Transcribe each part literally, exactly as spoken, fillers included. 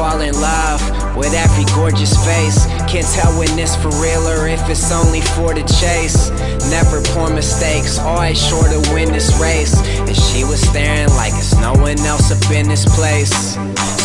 fall in love with every gorgeous face. Can't tell when it's for real or if it's only for the chase. Never poor mistakes, always sure to win this race. And she was staring like it's no one else up in this place.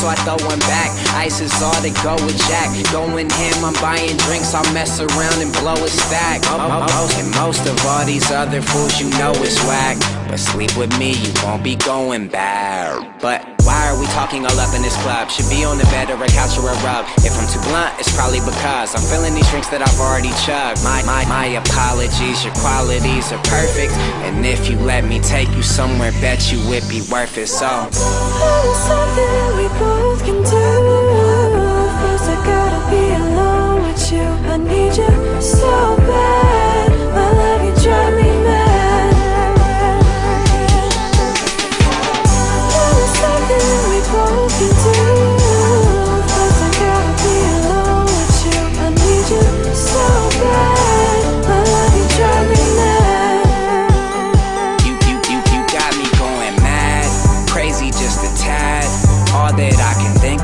So I throw one back, ice is all to go with Jack. Going ham, I'm buying drinks, I'll mess around and blow a stack. And most of all these other fools you know is whack. But sleep with me, you won't be going back. But why are we talking all up in this club? Should be on the bed or a couch or a rug. If I'm too blunt, it's probably because I'm feeling these drinks that I've already chugged. My, my, my apologies, your qualities are perfect. And if you let me take you somewhere, bet you would be worth it, so I feel something that we both can do. First I gotta be alone with you. I need you so bad. My love, you drive me mad.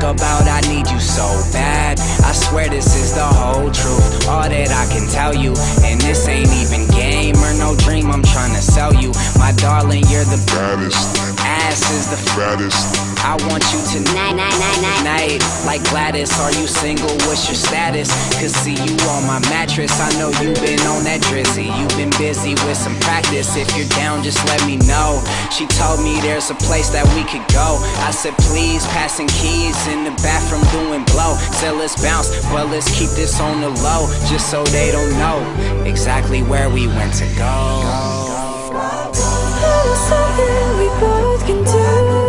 About I need you so bad. I swear this is the whole truth, all that I can tell you. And this ain't even game or no dream I'm trying to sell you. My darling, you're the baddest, ass is the fattest. I want you tonight, night, night, night, night. Like Gladys, are you single? What's your status? Cause see you on my mattress. I know you've been on that drizzy. You've been busy with some practice. If you're down, just let me know. She told me there's a place that we could go. I said please, passing keys in the bathroom doing blow. Said let's bounce, but let's keep this on the low, just so they don't know exactly where we went to go. Something we both can do.